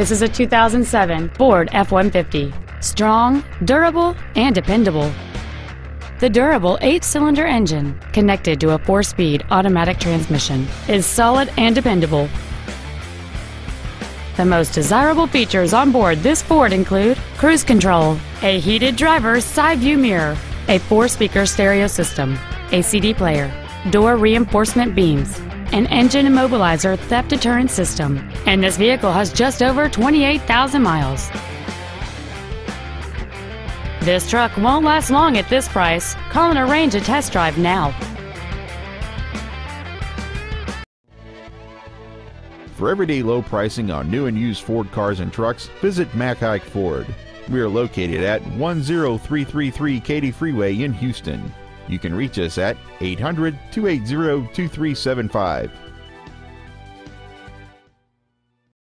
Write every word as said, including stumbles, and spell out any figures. This is a two thousand seven Ford F one fifty. Strong, durable, and dependable. The durable eight-cylinder engine, connected to a four-speed automatic transmission, is solid and dependable. The most desirable features on board this Ford include cruise control, a heated driver's side view mirror, a four-speaker stereo system, a C D player, door reinforcement beams, an engine immobilizer theft deterrent system, and this vehicle has just over twenty-eight thousand miles. This truck won't last long at this price. Call and arrange a test drive now. For everyday low pricing on new and used Ford cars and trucks, visit Mac Haik Ford. We are located at one zero three three three Katy Freeway in Houston. You can reach us at eight hundred, two eight zero, two three seven five.